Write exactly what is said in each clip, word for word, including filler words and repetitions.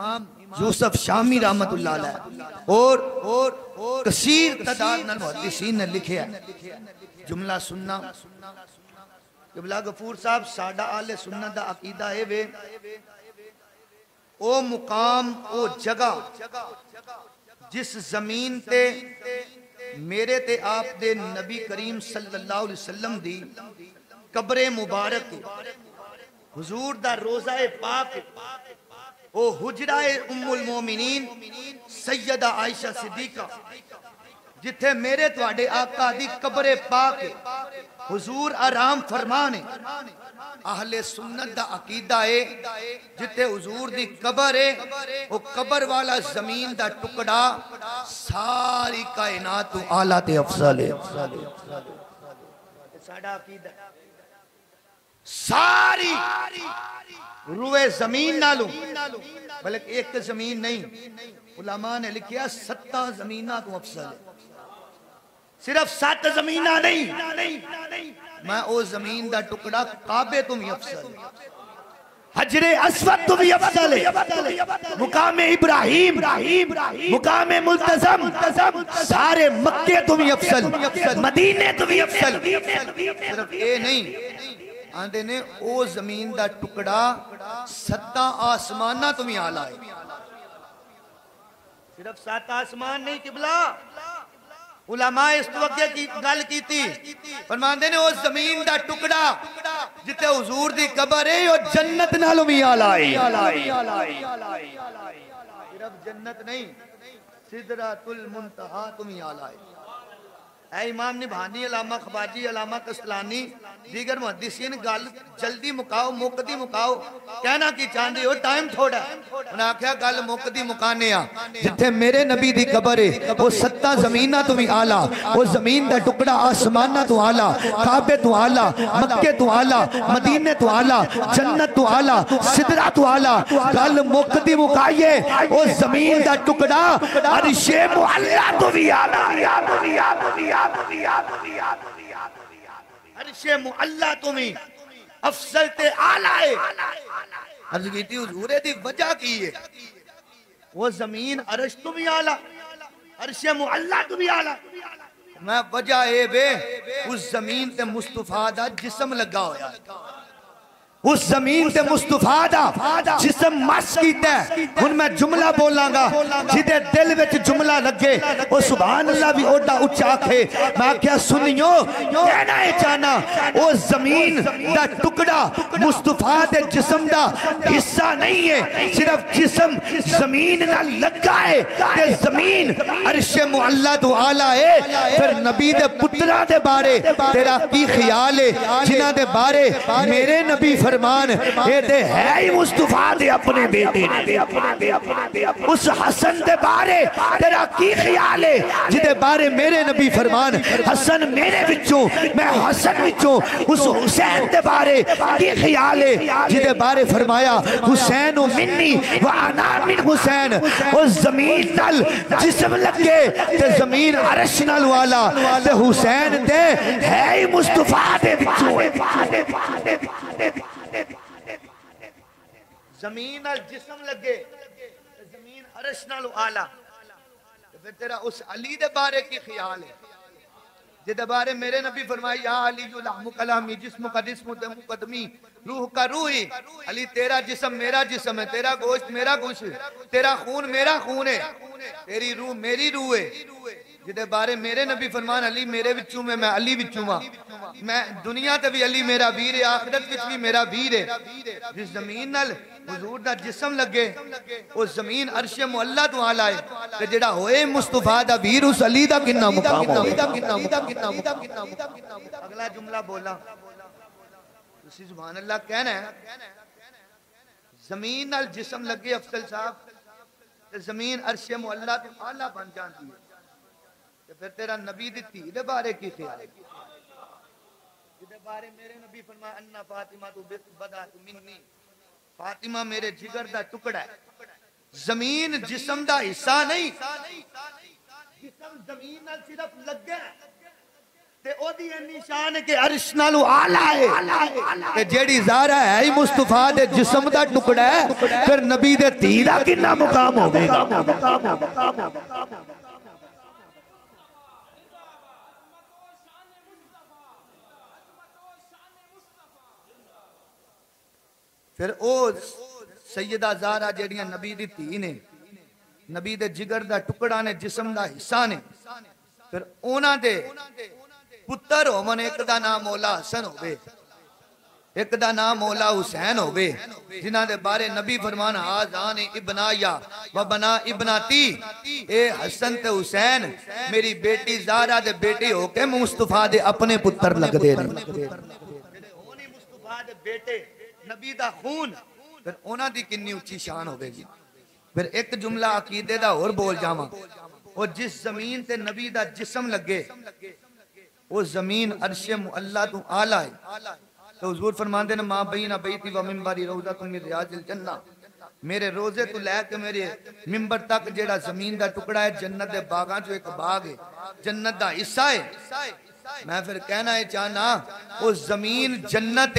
इमाम यूसुफ शामी रहमतुल्लाह अलैह और और कसीर तादाद मुहद्दिसीन ने लिखा है। जुमला सुनना जुमला गफूर साहब साडा आले सुन्नत दा अकीदा है वे ओ मुकाम ओ जगह जिस जमीन ते मेरे ते आप दे नबी करीम सल्लल्लाहु अलैहि वसल्लम दी कब्रे मुबारक हुजूर दा रोज़ा ए पाक ओ हुजरा ए उम्मुल मोमिनीन सैयदा आयशा सिद्दीका जिथे मेरे तुहाडे आका दी कब्रे पाक हुजूर आराम फरमा ने। अहले सुन्नत दा अकीदा है जिथे हुजूर दी कब्र है ओ कब्र वाला जमीन दा टुकड़ा सारी कायनात तो आला ते अफजल है। साडा अकीदा सारी रुए जमीन नालों बल्कि एक जमीन नहीं उलमा ने लिखिया सत्ता जमीना तो अफसल है। सिर्फ सत्त जमीना नहीं मैं ओ जमीन दा टुकड़ा काबे तो भी अफसल है, हजरे अस्वद तो भी अफसल है, मुकामे इब्राहिम मुकामे मुल्तजम सारे मक्के तो भी अफसल, मदीने तो भी अफसल। सिर्फ ये नहीं आंदे ने ओ जमीन दा टुकड़ा सत्ता आसमाना तो भी आला है। सिर्फ सात आसमान नहीं किबला उलमा इस वक्त की गल की फरमांदे ने ओ जमीन दा टुकड़ा जिते हुजूर दी कब्र है और जन्नत नालों भी आला है। सिर्फ जन्नत नहीं सिदरतुल मुंतहा तो भी आला है। ऐ इमाम निभानी अलामा खबाजी अलामा कसलानी दीगर मुहद्दिसीन गल जल्दी मुकाओ मुकदी मुकाओ कहना की चाहते हो टाइम थोड़ा उन्हें आख्या गल मुकदी मुकाने आ जिथे मेरे नबी दी कब्र है वो सत्ता जमीना तो भी आला वो जमीन दा टुकड़ा आसमाना तो आला काबे तो आला मक्के तो आला मदीने तो आला जन्नत तो आला सिदरा तो आला गल मुकदी मुकाइए वो जमीन दा टुकड़ा अरशे मुअल्ला तो भी आला अर्शे मुअल्ला तुम्हें अफसल ते आला है। अर्ज की थी हुजूरे दी वजह की है वो जमीन अर्श तुम्हें आला अर्शे मुअल्ला तुम्हें आला मैं वजह है बे उस जमीन ते मुस्तफा दा जिस्म लगा होया उस जमीन से मुस्तफा दा जिस्म मस कीता है। हुन मैं जुमला बोलांगा जिदे दिल विच जुमला लगे ओ सुभान अल्लाह भी ओडा उच्चा आखे। मैं आख्या सुनियो कहना है चाहना ओ जमीन दा टुकड़ा मुस्तफा दे जिस्म दा हिस्सा नहीं है सिर्फ जिस्म जमीन नाल लगा है ते जमीन अर्शे मुअल्ला तो आला है। फिर नबी दे पुत्रा दे बारे तेरा की ख्याल है जिन्हां दे बारे मेरे नबी फरमान ये है ही मुस्तफा दे अपने बेटे ने उस हसन दे बारे तेरा की ख्याल है जिदे बारे मेरे नबी फरमान हसन मेरे विचों मैं हसन विचों उस हुसैन दे बारे की ख्याल है जिदे बारे फरमाया हुसैन मिन्नी व अना मिन हुसैन उस जमीन नाल जिस्म लगे ते जमीन अर्श नाल वाला ते हुसैन दे है ही मुस्तफा दे विचों जमीन नाल जिस्म लगे जमीन अर्श नाल आला फिर तेरा उस अली दे बारे की ख्याल है जिदे बारे मेरे नबी फरमाई या अली जुलहु कलामी जिस्म का जिस्म ते मुकदमी रूह का रूही अली तेरा जिस्म मेरा जिस्म है तेरा गोश्त मेरा गोश्त है तेरा खून मेरा खून है तेरी रूह मेरी रूह है जिदे बारे मेरे नबी फरमान अली मेरे विचों में मैं अली विचों वा मैं दुनिया ते भी अली मेरा वीर है आखिरत विच भी मेरा वीर है। जिस जमीन नाल हुजूर दा जिस्म लगे उस जमीन अर्शे मुअल्ला तो आला है ते जेड़ा होए मुस्तफा दा वीर उस अली दा किन्ना मुकाम अगला जुमला बोला तुसी सुभान अल्लाह कहना है जमीन नाल जिस्म लगे अफसल साहब ते जमीन अर्शे मुअल्ला तो आला बन जाती है। फिर तेरा नबी दी धी दे बारे की ख्याल जिदे बारे मेरे नबी फरमाया अन्ना फातिमा तू बदात मिन्नी फातिमा मेरे जिगर दा टुकड़ा है जमीन जिस्म दा हिस्सा नहीं जिस्म जमीन नाल सिर्फ लगे फिर सैयदा ज़हरा जेड़ियां नबी दी धी ने नबी दे जिगर दा टुकड़ा ने जिस्म दा हिस्सा ने फिर उन्हां दे पुत्र होवन एक दा नाम मौला हसन होवे एक दा नाम मौला हुसैन होवे जिन्हां दे बारे नबी फरमान हाज़ान इब्नाया व बना इब्नाती ए हसन ते हुसैन मेरी बेटी ज़हरा दे बेटे होके मुस्तफा दे अपने पुत्र लगदे ने जेड़े होने मुस्तफा दे बेटे नबी दा खून फिर उन्हां दी कितनी उच्ची शान होवेगी। फिर एक जुमला अकीदे दा होर बोल जावा और जिस जमीन ते नबी दा जिस्म लगे वो जमीन अर्शे मुअल्ला तू आला है। तो हुजूर फरमाते ने मां बईना बैती व मिंबरी रौज़ा तुम रियाज़िल जन्नत मेरे रोजे तो लैके मेरे मिंबर तक जेड़ा जमीन दा टुकड़ा है जन्नत दे बागां चो एक बाग है जन्नत दा हिस्सा है। मैं फिर कहना है चाहना उस जमीन जन्नत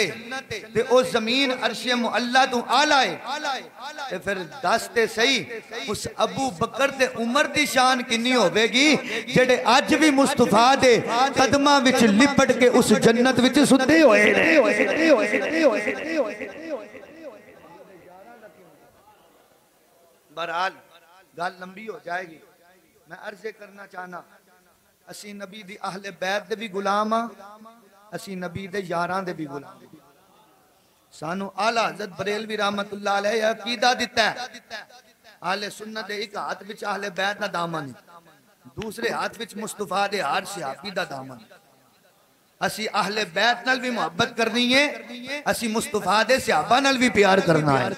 ते उस जमीन अर्शे मुअल्ला तू आला है। फिर दस ते सही उस अबू बकर ते उमर दी शान कितनी होगी जेडे अज भी मुस्तफा दे कदमां विच लिपट के उस जन्नत विच सुते होए ने। बहरहाल गल लंबी हो जाएगी। मैं अर्ज करना चाहना असी नबी दी अहले बैत दे भी गुलाम हां असी नबी दे यारां दे भी गुलाम। सानू आला हज़रत बरेलवी रहमतुल्लाह अलैह अकीदा दिता है अहले सुन्नत दे एक हाथ विच अहले बैत दा दामन दूसरे हाथ विच मुस्तफा दे हर सहाबी दा दामन। असी अहले बैत नाल भी मोहब्बत करनी है असी मुस्तफा दे सहाबा नाल भी प्यार करना है।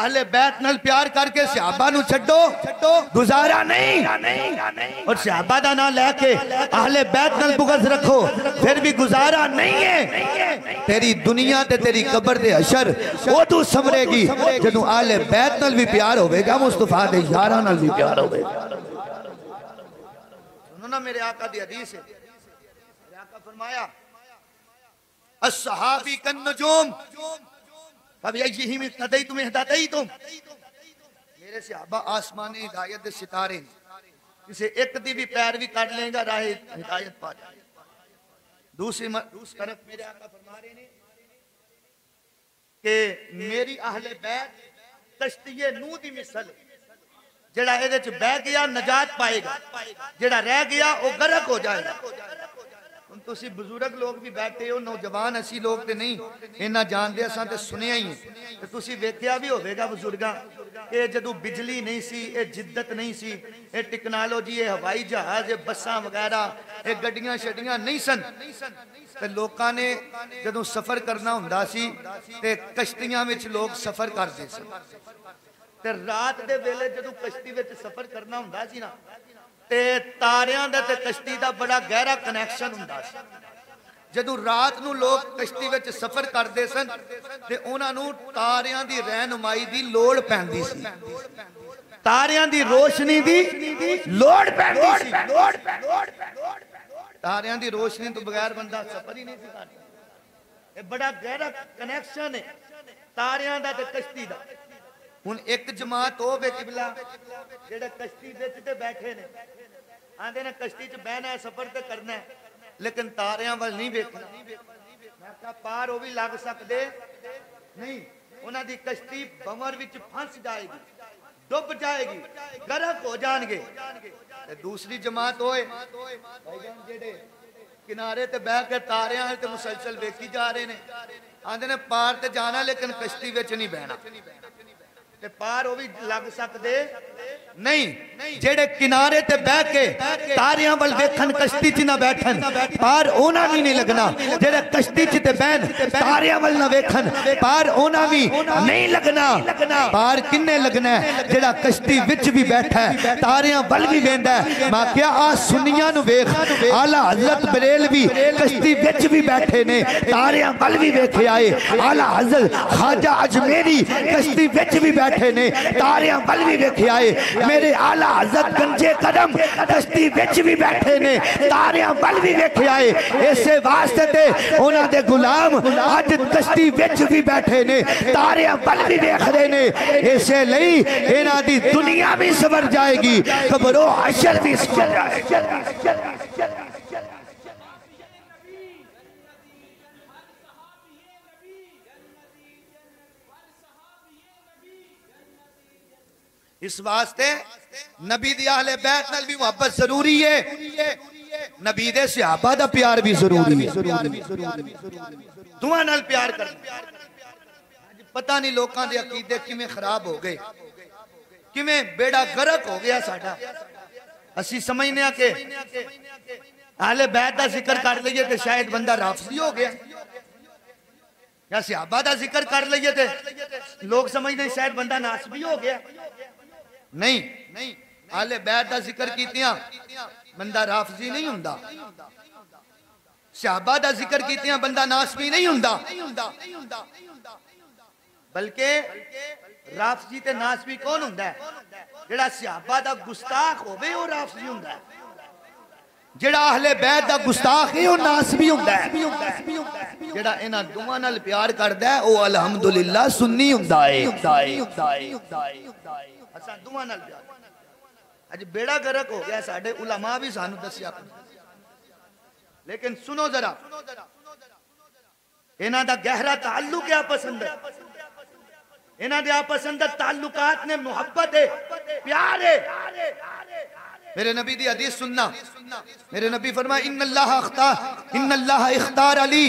अहले बैत नाल प्यार करके सहाबा नू छड्डो गुजारा नहीं और सहाबा दा नाम लेके अहले बैत नाल बुगज रखो फिर भी गुजारा नहीं है। तेरी दुनिया ते तेरी कब्र दे हशर ओ तू समरेगी जदों अहले बैत नाल भी प्यार होवेगा मुस्तफा दे यारां नाल भी प्यार होवेगा। सुनो ना मेरे आका दी हदीस है मेरे आका फरमाया अस्सहाबी कन नजूम अब यही में तदई तुम हिदायत तुम मेरे सहाबा आसमानी हिदायत के सितारे किसी एक दी भी पैरवी कर लेगा राह हिदायत पा जाए। दूसरी तरफ मेरे आका फरमा रहे ने कि मेरी अहले बैत तश्तिए नूह दी मिसल जेड़ा एदे च बह गया नजात पाएगा जेड़ा रह गया वो गर्क हो जाएगा। तो बुजुर्ग लोग भी बैठे हो नौजवान असी लोग ते नहीं इना जानते असा तो सुनिया ही है तो वेख्या भी होगा बुजुर्गों ये जदों बिजली नहीं सी ये जिद्दत नहीं सी ये टेक्नोलॉजी ये हवाई जहाज ये बसा वगैरह ये गड्डियां शड्डियां नहीं सन ते लोगों ने जदों सफर करना हुंदा सी ते कश्तियां विच लोग सफर करदे सन ते रात दे वेले जदों कश्ती विच सफर करना हुंदा सी ना ते तारियां दा ते कश्ती दा बड़ा गहरा कनैक्शन हुंदा सी। जदों रात नूं लोग कश्ती विच सफर करदे सन ते उहनां नूं तारियां दी रहनुमाई दी लोड़ पैंदी सी तारियां दी रोशनी दी लोड़ पैंदी सी। तारियां दी रोशनी तो बगैर बंदा सफर ही नहीं सी करदा। ये बड़ा गहरा कनैक्शन है तारियां दा ते कश्ती दा। हुण एक जमात हो वे किबला जेड़े कश्ती विच ते बैठे ने आंदे ने कश्ती च बहना है सफर ते करना है लेकिन तारियां वल नहीं वेखना। मैं कहा पार हो भी लग सकदे नहीं उन्हां दी कश्ती बंवर विच फंस जाएगी डुब जाएगी गर्क हो जाणगे। ते दूसरी जमात होए भाईजान जेड़े किनारे ते बैठ के तारियां ते मुसलसल वेखी जा रहे ने आंदे ने पार ते जाना लेकिन कश्ती विच नहीं बहना ते पार भी लग सकते नहीं। जेड़े किनारे ते बह के तारियां वल वेखन कश्ती च ना बैठन पार ओना भी नहीं लगना। जेड़े कश्ती च ते बहन तारियां वल ना वेखन पार ओना भी नहीं लगना। पार किन्ने लगना जेड़ा कश्ती विच भी बैठा है तारियां वल भी वेंदा है। मैं क्या आ सुनियां नु वेख आला हजरत बरेलवी कश्ती विच भी बैठे ने तारियां वल भी वेखे आए। आला हजरत ख्वाजा अजमेरी कश्ती विच भी बैठे ने तारियां वल भी वेखे आए। मेरे आला वाला हजरत गंजे कदम दस्ती बिच भी बैठे ने, तारियां बल भी वेखे आए, इसे वास्ते ते उन्हां दे गुलाम अज दस्ती बिच भी बैठे ने, तारियां बल भी देखदे ने, इसे लई इन्हां दी दुनिया भी सवर जाएगी, कब्रो हशर भी सवर जाएगी। इस वास्ते नबी दी अहले बैत नाल भी मोहब्बत जरूरी है, नबी दे सहाबा दा प्यार भी जरूरी है, दुआ नाल प्यार करना। पता नहीं लोगों के अकीदे किवें खराब हो गए, किवें बेड़ा गर्क हो गया साडा। असी समझने आ के अहले बैत दा जिक्र कर लईए ते शायद बंदा राफजी हो गया, या सहाबा दा जिक्र कर लईए ते लोग समझदे शायद बंदा नासबी हो गया। नहीं नहीं आले बैत दा जिक्र कीतियां बंदा राफजी नहीं हुंदा, सहाबा दा जिक्र कीतियां बंदा नासबी नहीं हुंदा, बल्कि राफजी ते नासबी कौन हुंदा है? जेड़ा सहाबा दा गुस्ताख होवे ओ राफजी हुंदा है, जेड़ा अहले बैत दा गुस्ताख है ओ नासबी हुंदा है, जेड़ा इना दुआ नाल प्यार करदा है ओ अलहम्दुलिल्लाह सुन्नी हुंदा है। अज बेड़ा गर्क हो गया साडे, उलमा भी सानू दस्या, लेकिन सुनो जरा इन्हां दा गहरा ताल्लुक है आपस अंदर, इन्हां दे आपस अंदर ताल्लुकात ने मुहब्बत है, प्यार है। मेरे नबी दी हदीस सुनना, मेरे नबी फरमाए इन्नल्लाह अख्तार इन्नल्लाह इख्तार अली,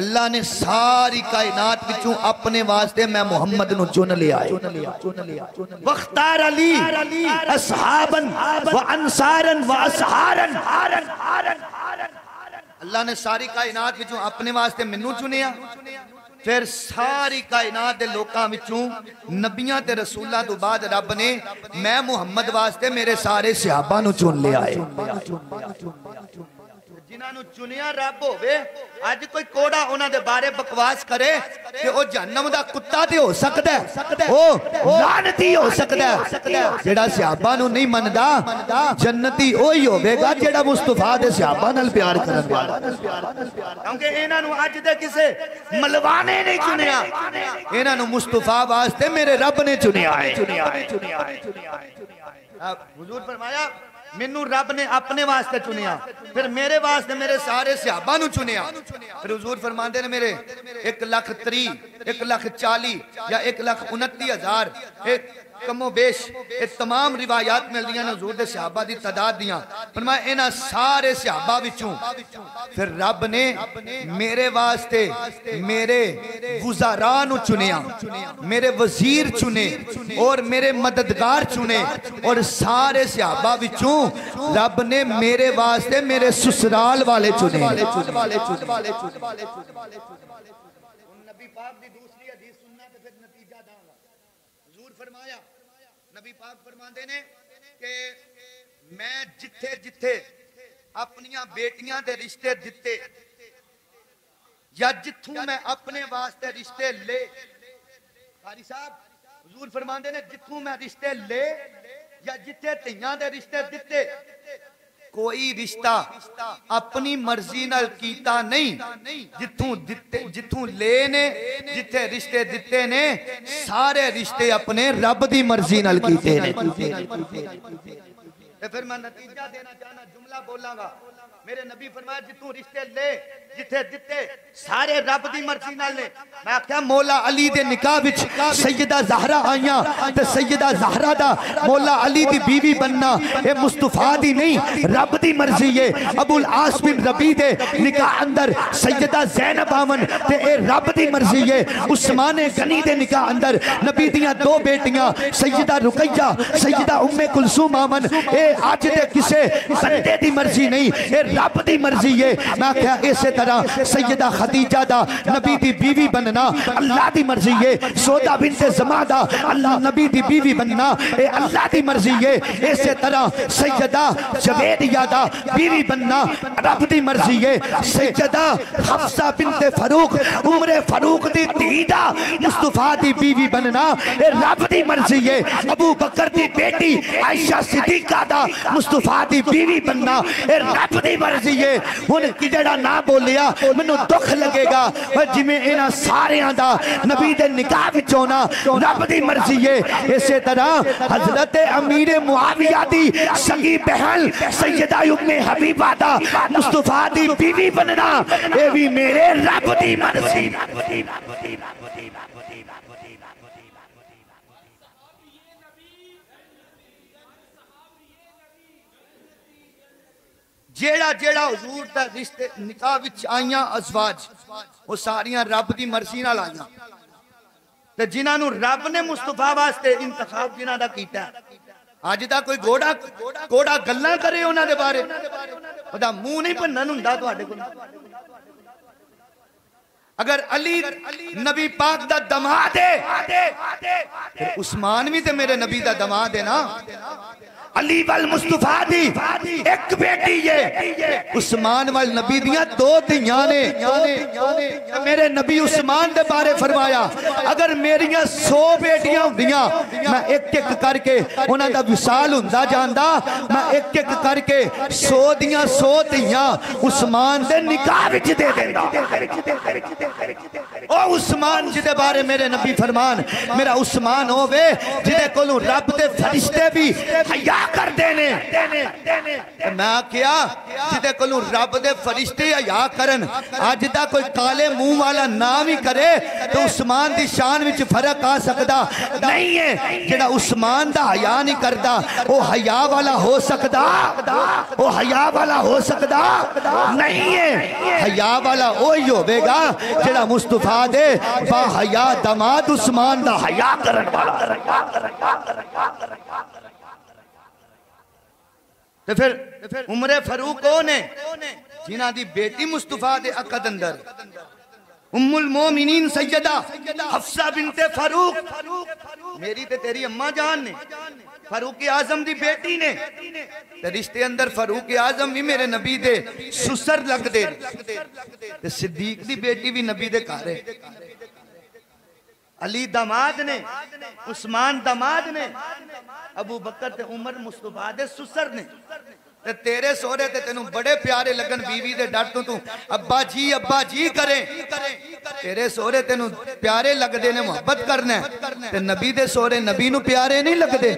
अल्लाह ने सारी कायनात विचों अपने वास्ते मैं मुहम्मद नु चुन लिया है। वख्तार अली असहाबन व अंसारन व असहारन, अल्लाह ने सारी कायनात विचों अपने वास्ते मैनू चुनिया, फिर सारी कायनात दे लोकां विचों नबियां ते रसूलां तो बाद रब ने मैं मुहम्मद वास्ते मेरे सारे सहाबा नू चुन लिया है। जिन्हां नू चुनिया रब होवे, अज कोई कोड़ा उन्हां दे बारे बकवास करे कि ओ जहन्नम दा कुत्ता ते हो सकदा है, ओ लानती हो सकदा है, जेड़ा सहाबा नू नहीं मनदा जन्नती ओही होवेगा जेड़ा मुस्तफा दे सहाबा नाल प्यार करन वाला, क्योंकि इन्हां नू अज दे किसे मलवाने ने चुनिया, इन्हां नू मुस्तफा वास्ते मेरे रब ने चुनिया है। हुजूर फरमाया मैनू रब ने अपने वास्ते चुनिया, फिर मेरे वास्ते मेरे सारे सहाबा नू चुनिया। फिर हुजूर फरमाते ने मेरे एक लाख त्री एक लाख चाली या एक लाख उनती हजार कमो बेश ये तमाम रिवायात मिलदियां ने हुजूर दे सहाबा दी तादाद दियां। फरमाया इन्हां सारे सहाबा विचों फिर रब ने मेरे वास्ते मेरे वज़ारा नू चुनिया, मेरे वजीर चुने और मेरे मददगार चुने, और सारे सहाबा विचों रब ने मेरे वास्ते मेरे ससुराल वाले चुने। नबी पाक फरमाते ने कि मैं जिथे जिथे अपनी बेटियां दे रिश्ते दिते या जिथों मैं अपने वास्ते रिश्ते ले, कारी साहब हुजूर फरमाते ने जिथों मैं रिश्ते ले या जिथे धियां दे रिश्ते दिते, कोई रिश्ता अपनी मर्जी नाल कीता नहीं, जिथों दिते जिथों ले ने जिथे रिश्ते दिते ने सारे रिश्ते अपने रब दी मर्जी नाल कीते ने। ते फिर मैं नतीजा देना चाहना जुमला बोलांगा, मेरे नबी फरमाया जिथों रिश्ते ले जिथे दिते सारे रब दी मर्जी नाल ने। मैं आख्या मौला अली दे निकाह विच सैयदा ज़हरा आईया ते सैयदा ज़हरा दा मौला अली दी बीवी बनना ए मुस्तफा दी नहीं रब दी मर्जी है। अबुल आस बिन रबी दे निकाह अंदर सैयदा ज़ैनब आवन ते ए रब दी मर्जी है। उस्मान गनी दे निकाह अंदर नबी दियां दो बेटियां सैयदा रुकैया सैयदा उम्मे कुलसूम आवन ए अज के किसी बंदे की मर्जी नहीं, ये रब की मर्जी है। मैं क्या इस तरह सैयदा खदीजा दा नबी की बीवी बनना अल्लाह की मर्जी है, सौदा बिनते ज़मा दा अल्लाह नबी की बीवी बनना ये अल्लाह की मर्जी है। इस तरह सैयदा जवेदिया दा बीवी बनना रब की मर्जी है। सैयदा हफ्सा बिनते फरूक उमरे फरूक दी धी दा मुस्तफा दी बीवी बनना ये रब की मर्जी है। अबू बकर दी बेटी आयशा सिद्दीका दा मुस्तफा दी बीवी बनना ये रब की मर्जी है। हुन कि जेड़ा ना बोलिया मैनू दुख लगेगा, जिवें इन्हां सारियां दा नबी दे निकाह विच आना रब दी मर्जी है। इस तरह हजरत अमीर मुआविया दी सगी बहन सैयदा उम्मे हबीबा दा मुस्तफा दी बीवी बनना ये भी मेरे रब दी मर्जी। जेड़ा जेड़ा हुजूर दा रिश्ते निकाह विच आईयां अज़वाज वो सारियां रब दी मर्जी नाल आईयां, ते जिन्हां नूं रब ने मुस्तफा वास्ते इंतखाब जिन्हां दा कीता अज दा कोई गोड़ा गोड़ा गल्लां करे उन्हां दे बारे ओदा मूंह नहीं भन्नण हुंदा तुहाडे कोल। अगर अली नबी पाक दा दमाद है ते उस्मान भी ते मेरे नबी दा दमाद है ना। अली वाल मुस्तफा दी एक बेटी है, उस्मान वाल नबी दियां दो धियां ने। मेरे नबी उस्मान दे बारे फरमाया अगर मेरिया सौ बेटियां होंदियां मैं एक एक करके उन्हां दा विसाल हुंदा जांदा, मैं एक एक करके सौ दियां सौ धियां उस्मान दे निकाह विच दे देंदा। ओ उस्मान जिदे बारे मेरे नबी फरमान मेरा उस्मान होवे जिदे कोलों रब दे फरिश्ते भी हया कर देने। मैं क्या जिदे कोलों रब दे फरिश्ते हया करन अज दा कोई काले मुंह वाला ना भी करे तो उस्मान दी शान विच फर्क आ सकदा नहीं है। जेड़ा उस्मान दा हया नहीं करदा ओ हया वाला हो सकदा ओ हया वाला हो सकदा नहीं है। हया वाला ओही होवेगा जेड़ा मुस्तफा दे बा हया दामाद उस्मान दा हया करन वाला। ते फिर, ते फिर उमरे फरूक कौन है जिन्हां दी बेटी मुस्तफा दे अकद अंदर उम्मुल मोमिनीन सैयदा हफ्सा बिनते फरूक मेरी ते तेरी अम्मा जान ने फरूक आजम दी बेटी ने। ते रिश्ते अंदर फरूक आजम भी मेरे नबी दे सुसर लगदे, ते सिद्दीक दी बेटी भी नबी दे घर है। अली दामाद ने उस्मान दामाद ने अबू बकर ते उमर मुस्तफा दे सुसर ने। ते तेरे सोहरे ते तेनू बड़े प्यारे लगन बीवी दे डर तू तू अब्बा जी अब्बा जी करे तेरे सोहरे तेनू प्यारे लगदे ने मोहब्बत करना है, ते नबी दे सोहरे नबी नू प्यारे नहीं लगदे।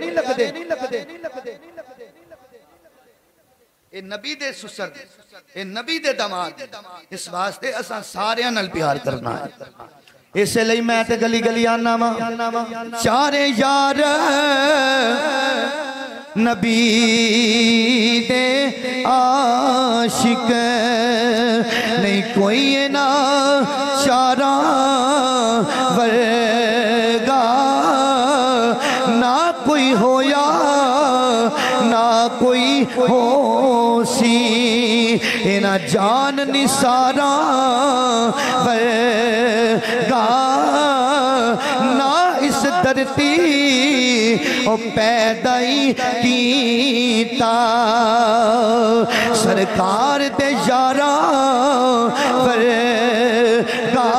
ए नबी दे सुसर ए नबी दे दामाद, इस वास्ते असां सारेयां नाल प्यार करना है। इसलिए मैं ते गली गली आना वा चारे यार नबी दे आशिक नहीं कोई ना चारा वर्गा ना कोई होया ना कोई हो सी ना जान निसारा वर्गा ना इस धरती ओ पैदा ही कीता सरकार दे यारा वर्गा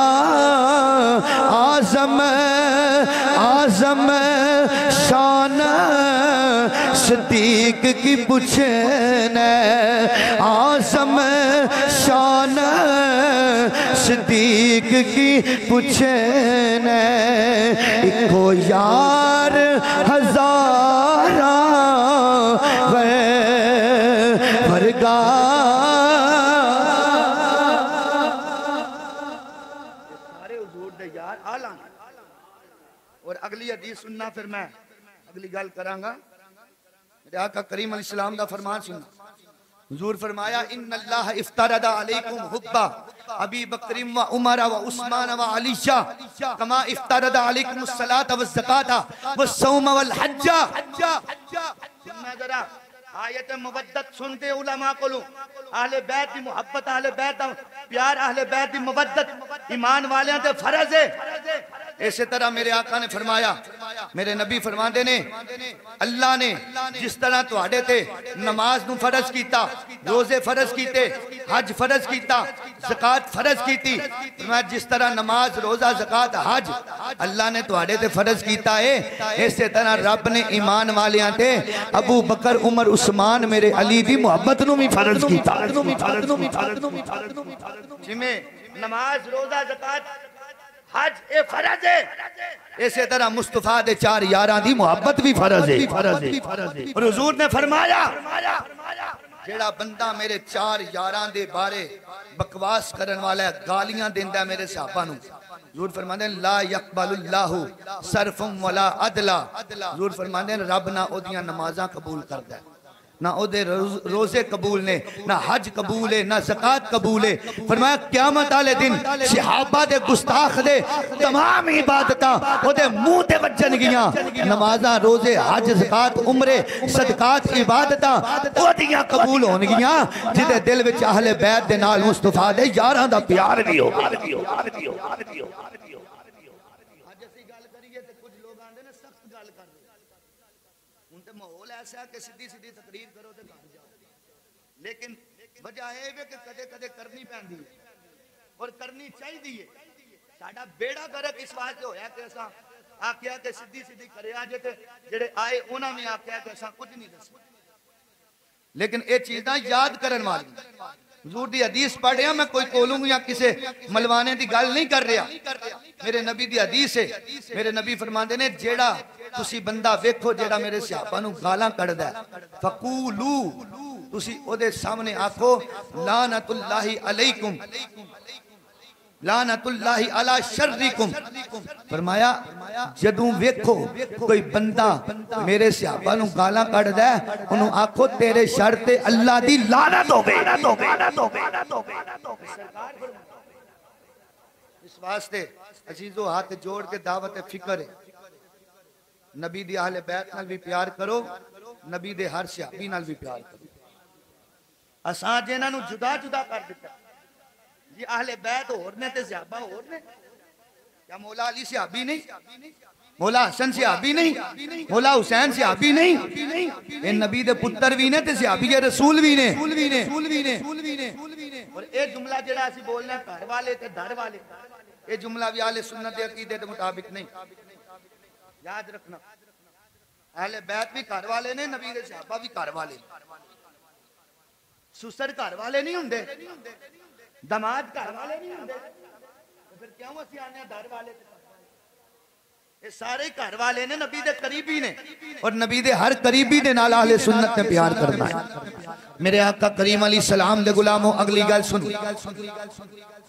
आजम आजम शान सिद्दीक की पूछने आजम शान सिद्दीक की पूछने इको यार हजारा वर्गा। सारे हुजूर दे यार आला। और अगली हदीस सुनना फिर मैं अगली गल करांगा। आका करीम अलैहिस्सलाम दा फरमान सुन हुजूर फरमाया इन अल्लाह इफ्तरदा अलैकुम हुब्बा अबी बकर व उमर व उस्मान व अली कमा इफ्तरदा अलैकुम सलात व ज़कात व सौम व हज। सुनना जरा आयत मुबद्दत सुनते उलमा को लूं आहले बैत की मोहब्बत आहले बैत दा प्यार आहले बैत की मुबद्दत ईमान वाले ते फर्ज है। इसी तरह मेरे आका ने फरमाया, मेरे नबी फरमाते ने अल्लाह ने जिस तरह तुहाडे ते नमाज नू फर्ज कीता, रोजे फर्ज कीते, हज फर्ज कीता, ज़कात फर्ज कीती, मैं जिस तरह नमाज रोजा ज़कात हज अल्लाह ने तुहाडे ते फर्ज कीता है, इसी तरह रब ने ईमान वालियां ते अबू बकर उमर उस्मान मेरे अली दी मुहब्बत नू भी फर्ज कीता। जिवें नमाज रोजा ज़कात हज ए फर्ज है, इसी तरह मुस्तफा दे चार यारां दी मोहब्बत भी फर्ज है। और हुजूर ने फरमाया, जेड़ा बंदा मेरे चार यारां दे बारे बकवास करन वाला है, गालियां देंदा मेरे साहबां नूं, हुजूर फरमांदे ने ला यकबलुल्लाहु सरफम वला अदला, हुजूर फरमांदे ने रब ना ओदियां नमाज़ां कबूल करदा है, ना ओदे रोजे कबूल ने, ना हज कबूल है, ना ज़कात कबूल है। फरमाया क़यामत वाले दिन सहाबा दे गुस्ताख दे तमाम इबादतां ओदे मुंह ते वजणगियां, नमाज़ां रोजे हज ज़कात उमरे सदकात इबादतां ओदियां कबूल होणगियां जिहदे दिल विच अहले बैत दे नाल मुस्तफा दे यारां दा प्यार भी होवे। अज असीं गल करिए ते कुछ लोग आंदे ने सख्त गल करदे, उन ते माहौल ऐसा है कि सीधी सीधी तकरीर करो तो घर जाओ, लेकिन वजह यह है कि कदे कदे करनी पैंदी है और करनी चाहिदी है। साडा बेड़ा गर्क इस वास्ते होया कि असां आख्या कि सीधी सीधी करया जे ते जेड़े आए उन्हां ने आख्या कि असां कुछ नहीं दस्या, लेकिन ये चीज़ां याद करन वाली। हुजूर दी हदीस पढ़िया, मैं कोई कोलूं या किसी मलवाने की गल नहीं कर रहा, मेरे नबी दी हदीस है। मेरे नबी फरमाते ने जेड़ा तुसी बंदा वेखो जेड़ा मेरे सहाबा नूं गालां कढ़दा है, फकूलू तुसी ओदे सामने आखो लानतुल्लाही अलैकुम लानतुल्लाही अला शर्रिकुम। फरमाया जदों वेखो कोई बंदा मेरे सहाबा नूं गालां कढ़दा है, उन्होंने आखो तेरे शर ते अल्लाह दी लानत होवे। इस वास्ते अजीजों हाथ जोड़ के दावत फिक्र है, नबी दे अहले बैत नाल भी प्यार करो, नबी दे हर सहाबी नाल भी प्यार करो। असां जिन्हां नूं जुदा जुदा कर दित्ता जी, आहले बैत होर ने ते सहाबा होर ने, क्या मौला अली सहाबी नहीं, मौला हसन सहाबी नहीं, मौला हुसैन सहाबी नहीं, ये नबी दे पुत्तर भी ने ते सहाबी रसूल भी ने। और ये जुमला जेड़ा असीं बोलना घर वाले ते दर वाले, ये जुमला भी आहले सुन्नत दे अकीदे दे मुताबिक नहीं, याद रखना। आहले बैत भी घर वाले ने, नबी दे सहाबा भी घर वाले, सुसर घर वाले नहीं हुंदे, दमाद घर वाले नहीं होंगे, तो फिर क्यों असीं आने घर वाले? ये सारे घर वाले ने, नबी दे करीबी ने, और नबी दे हर करीबी दे नाल अहले सुन्नत ने प्यार करना है। मेरे आका करीम अली सलाम दे गुलामों अगली गल सुन।